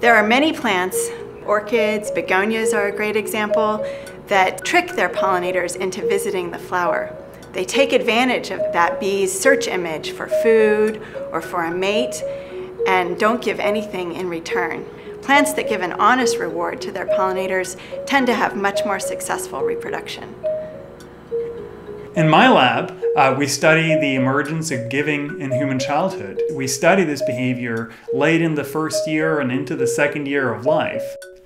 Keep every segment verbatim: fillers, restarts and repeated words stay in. There are many plants, orchids, begonias are a great example, that trick their pollinators into visiting the flower. They take advantage of that bee's search image for food or for a mate and don't give anything in return. Plants that give an honest reward to their pollinators tend to have much more successful reproduction. In my lab, uh, we study the emergence of giving in human childhood. We study this behavior late in the first year and into the second year of life.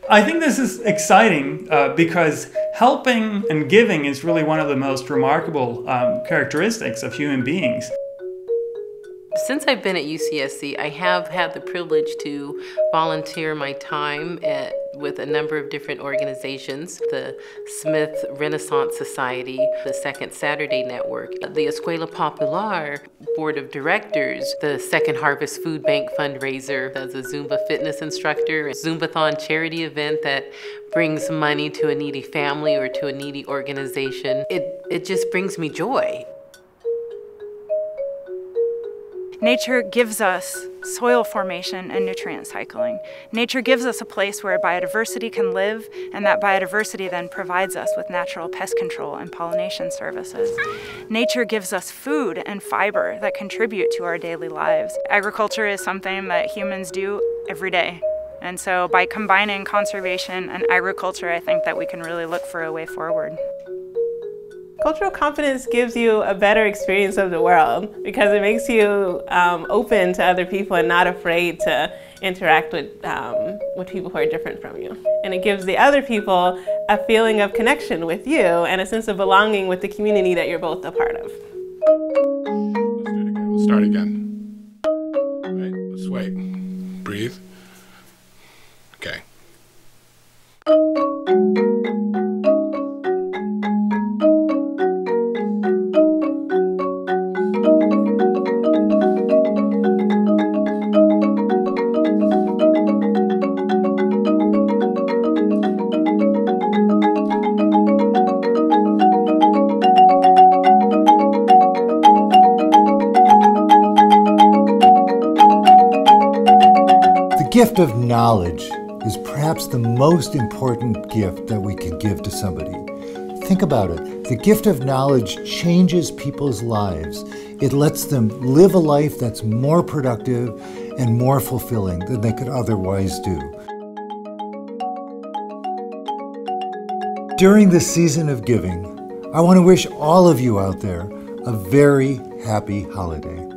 I think this is exciting uh, because helping and giving is really one of the most remarkable um, characteristics of human beings. Since I've been at U C S C, I have had the privilege to volunteer my time at with a number of different organizations, the Smith Renaissance Society, the Second Saturday Network, the Escuela Popular Board of Directors, the Second Harvest Food Bank fundraiser, as a Zumba fitness instructor, a Zumbathon charity event that brings money to a needy family or to a needy organization. It, it just brings me joy. Nature gives us soil formation and nutrient cycling. Nature gives us a place where biodiversity can live, and that biodiversity then provides us with natural pest control and pollination services. Nature gives us food and fiber that contribute to our daily lives. Agriculture is something that humans do every day. And so by combining conservation and agriculture, I think that we can really look for a way forward. Cultural confidence gives you a better experience of the world because it makes you um, open to other people and not afraid to interact with, um, with people who are different from you. And it gives the other people a feeling of connection with you and a sense of belonging with the community that you're both a part of. Let's do it again. We'll start again. All right, let's wait. Breathe. Okay. The gift of knowledge is perhaps the most important gift that we could give to somebody. Think about it. The gift of knowledge changes people's lives. It lets them live a life that's more productive and more fulfilling than they could otherwise do. During this season of giving, I want to wish all of you out there a very happy holiday.